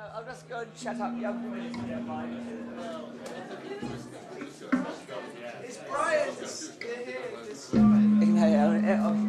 So I'll just go and shut up. Yeah, it's Brian just here this time.